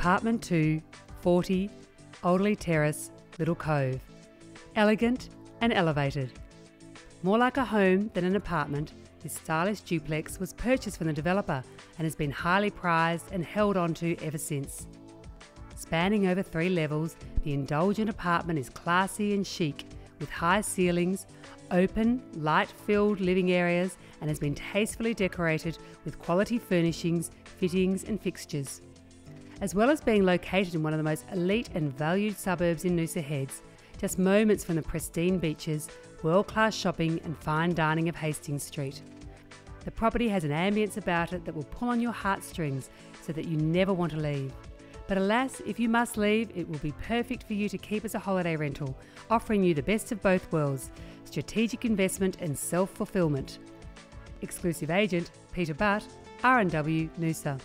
Apartment 2, 40, Alderly Terrace, Little Cove. Elegant and elevated. More like a home than an apartment, this stylish duplex was purchased from the developer and has been highly prized and held onto ever since. Spanning over 3 levels, the indulgent apartment is classy and chic, with high ceilings, open, light-filled living areas, and has been tastefully decorated with quality furnishings, fittings and fixtures. As well as being located in one of the most elite and valued suburbs in Noosa Heads, just moments from the pristine beaches, world-class shopping and fine dining of Hastings Street. The property has an ambience about it that will pull on your heartstrings so that you never want to leave. But alas, if you must leave, it will be perfect for you to keep as a holiday rental, offering you the best of both worlds, strategic investment and self-fulfillment. Exclusive agent, Peter Butt, R&W, Noosa.